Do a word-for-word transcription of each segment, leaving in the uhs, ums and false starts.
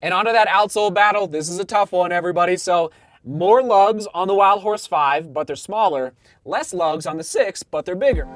And onto that outsole battle. This is a tough one, everybody. So more lugs on the Wildhorse five, but they're smaller. Less lugs on the six, but they're bigger.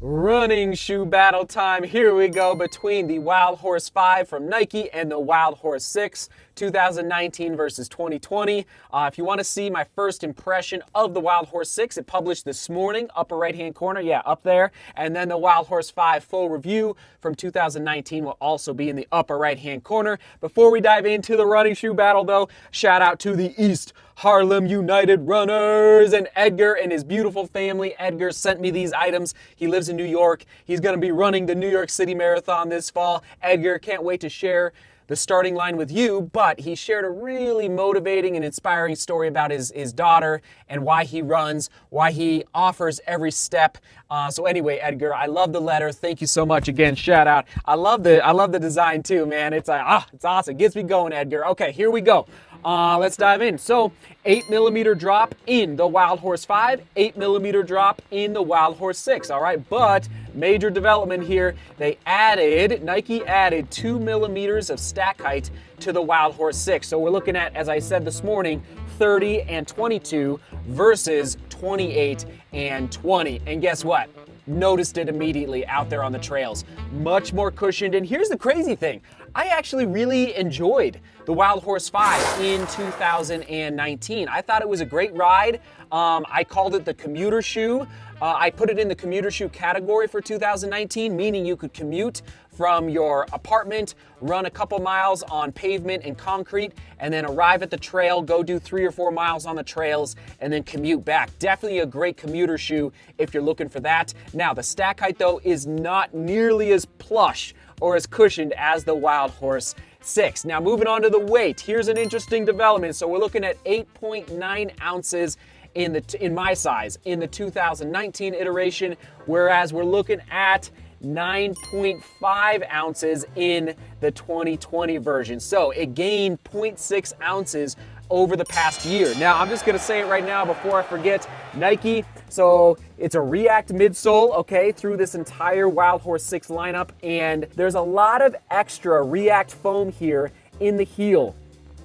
Running shoe battle time. Here we go between the Wildhorse five from Nike and the Wildhorse six, two thousand nineteen versus twenty twenty. Uh, if you want to see my first impression of the Wildhorse six, it published this morning, upper right-hand corner, yeah, up there. And then the Wildhorse five full review from two thousand nineteen will also be in the upper right-hand corner. Before we dive into the running shoe battle, though, shout out to the East Harlem United Runners, and Edgar and his beautiful family. Edgar sent me these items. He lives in New York. He's going to be running the New York City Marathon this fall. Edgar, can't wait to share the starting line with you, but he shared a really motivating and inspiring story about his, his daughter and why he runs, why he offers every step. Uh, so anyway, Edgar, I love the letter. Thank you so much again. Shout out. I love the I love the design too, man. It's like, ah, it's awesome. Gets me going, Edgar. Okay, here we go. Uh, let's dive in. So eight millimeter drop in the Wildhorse five, eight millimeter drop in the Wildhorse six. All right, but major development here. They added, Nike added two millimeters of stack height to the Wildhorse six. So we're looking at, as I said this morning, thirty and twenty-two versus twenty-eight and twenty. And guess what? Noticed it immediately out there on the trails. Much more cushioned, and here's the crazy thing. I actually really enjoyed the Wildhorse five in two thousand nineteen. I thought it was a great ride. Um, I called it the commuter shoe. Uh, I put it in the commuter shoe category for two thousand nineteen, meaning you could commute from your apartment, run a couple miles on pavement and concrete, and then arrive at the trail, go do three or four miles on the trails, and then commute back. Definitely a great commuter shoe if you're looking for that. Now, the stack height, though, is not nearly as plush or as cushioned as the Wildhorse six. Now, moving on to the weight, here's an interesting development. So we're looking at eight point nine ounces in the in my size in the two thousand nineteen iteration, whereas we're looking at nine point five ounces in the twenty twenty version. So it gained zero point six ounces over the past year. Now, I'm just gonna say it right now before I forget, Nike, so it's a React midsole, okay, through this entire Wildhorse six lineup, and there's a lot of extra React foam here in the heel.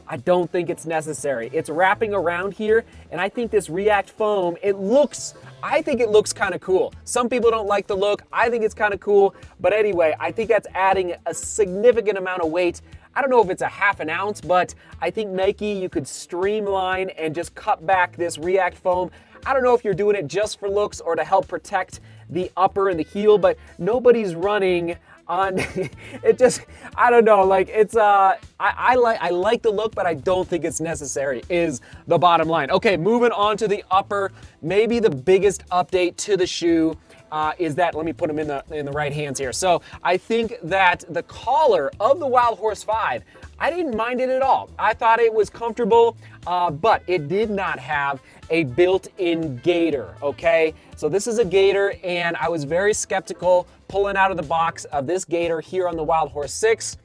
I don't think it's necessary. It's wrapping around here, and I think this React foam, it looks, I think it looks kind of cool. Some people don't like the look. I think it's kind of cool, but anyway, I think that's adding a significant amount of weight. I don't know if it's a half an ounce, but I think Nike, you could streamline and just cut back this React foam. I don't know if you're doing it just for looks or to help protect the upper and the heel, but nobody's running on it. Just, I don't know, like it's uh I, I like I like the look, but I don't think it's necessary is the bottom line. Okay, moving on to the upper. Maybe the biggest update to the shoe Uh, is that, let me put them in the, in the right hands here. So I think that the collar of the Wildhorse five, I didn't mind it at all. I thought it was comfortable, uh, but it did not have a built-in gaiter, okay? So this is a gaiter, and I was very skeptical pulling out of the box of this gaiter here on the Wildhorse six.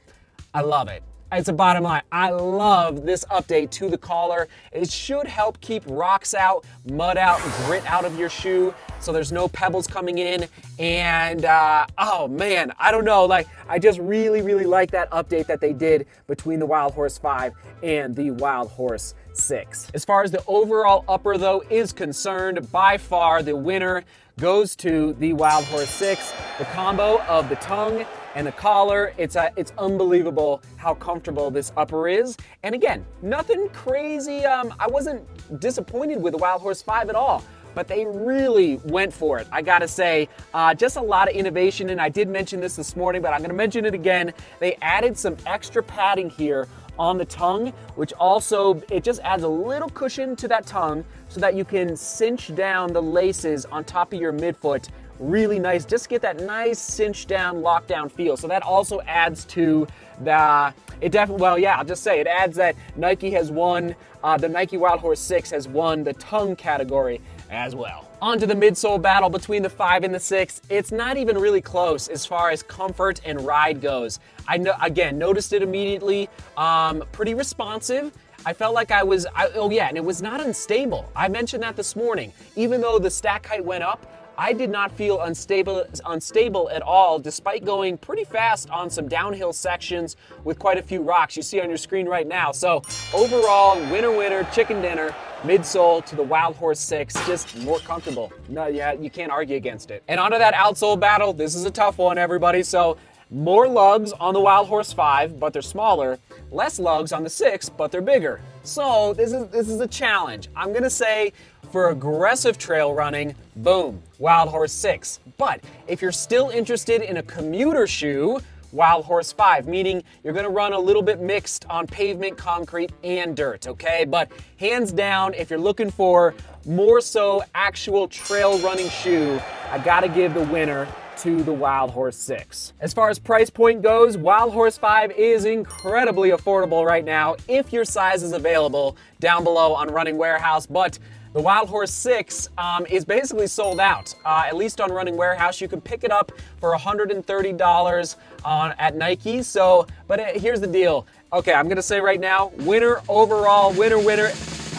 I love it. It's a bottom line. I love this update to the collar. It should help keep rocks out, mud out, grit out of your shoe, so there's no pebbles coming in. And uh, oh man, I don't know. Like, I just really, really like that update that they did between the Wildhorse five and the Wildhorse six. As far as the overall upper though is concerned, by far the winner goes to the Wildhorse six. The combo of the tongue and the collar, it's, a, it's unbelievable how comfortable this upper is. And again, nothing crazy. Um, I wasn't disappointed with the Wildhorse five at all, but they really went for it. I gotta say, uh, just a lot of innovation, and I did mention this this morning, but I'm gonna mention it again. They added some extra padding here on the tongue, which also, it just adds a little cushion to that tongue so that you can cinch down the laces on top of your midfoot. Really nice, just get that nice cinch down, lock down feel. So that also adds to the, it definitely, well yeah, I'll just say, it adds that Nike has won, uh, the Nike Wildhorse six has won the tongue category as well. Onto the midsole battle between the five and the six. It's not even really close as far as comfort and ride goes. I know, again, noticed it immediately, um, pretty responsive. I felt like I was, I, oh yeah, and it was not unstable. I mentioned that this morning. Even though the stack height went up, I did not feel unstable, unstable at all, despite going pretty fast on some downhill sections with quite a few rocks you see on your screen right now. So overall, winner, winner, chicken dinner, midsole to the Wildhorse six, just more comfortable. No, yeah, you can't argue against it. And onto that outsole battle, this is a tough one, everybody. So more lugs on the Wildhorse five, but they're smaller. Less lugs on the six, but they're bigger. So this is, this is a challenge. I'm gonna say, for aggressive trail running, boom, Wildhorse six. But if you're still interested in a commuter shoe, Wildhorse five, meaning you're gonna run a little bit mixed on pavement, concrete, and dirt, okay? But hands down, if you're looking for more so actual trail running shoe, I gotta give the winner to the Wildhorse six. As far as price point goes, Wildhorse five is incredibly affordable right now if your size is available down below on Running Warehouse, but the Wildhorse six um, is basically sold out, uh, at least on Running Warehouse. You can pick it up for one hundred thirty dollars on, at Nike, so, but it, here's the deal. Okay, I'm gonna say right now, winner overall, winner, winner,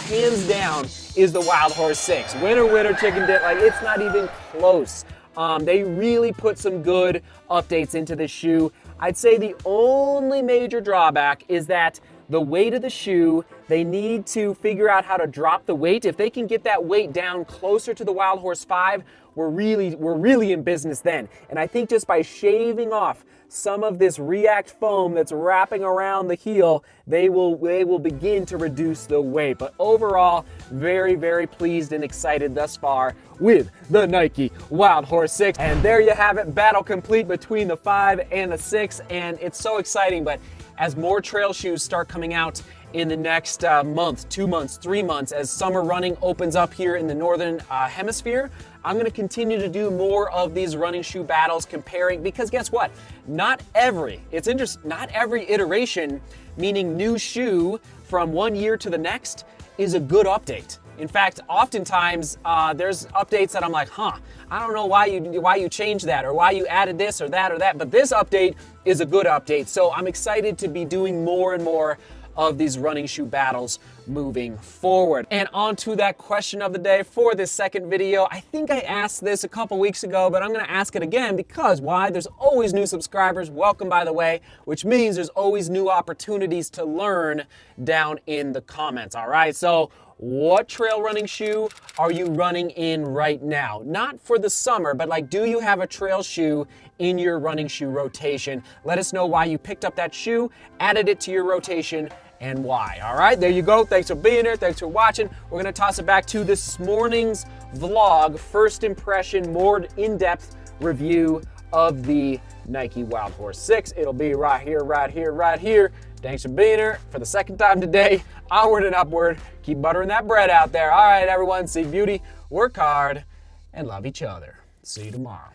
hands down, is the Wildhorse six. Winner, winner, chicken dinner, like it's not even close. Um, they really put some good updates into this shoe. I'd say the only major drawback is that the weight of the shoe, they need to figure out how to drop the weight. If they can get that weight down closer to the Wildhorse five, we're really, we're really in business then. And I think just by shaving off some of this React foam that's wrapping around the heel, they will, they will begin to reduce the weight. But overall, very, very pleased and excited thus far with the Nike Wildhorse six. And there you have it, battle complete between the five and the six. And it's so exciting, but as more trail shoes start coming out in the next uh, month, two months, three months, as summer running opens up here in the northern uh, hemisphere, I'm gonna continue to do more of these running shoe battles comparing, because guess what? Not every, it's interesting, not every iteration, meaning new shoe from one year to the next, is a good update. In fact, oftentimes uh, there's updates that I'm like, huh, I don't know why you why you changed that or why you added this or that or that, but this update is a good update. So I'm excited to be doing more and more of these running shoe battles moving forward. And on to that question of the day for this second video. I think I asked this a couple weeks ago, but I'm gonna ask it again because why? There's always new subscribers, welcome by the way, which means there's always new opportunities to learn down in the comments, all right? So what trail running shoe are you running in right now? Not for the summer, but like, do you have a trail shoe in your running shoe rotation? Let us know why you picked up that shoe, added it to your rotation, and why. All right, there you go. Thanks for being here. Thanks for watching. We're gonna toss it back to this morning's vlog, first impression, more in-depth review of the Nike Wildhorse six. It'll be right here, right here, right here. Thanks for being here for the second time today. Onward and upward. Keep buttering that bread out there. All right, everyone, see beauty, work hard, and love each other. See you tomorrow.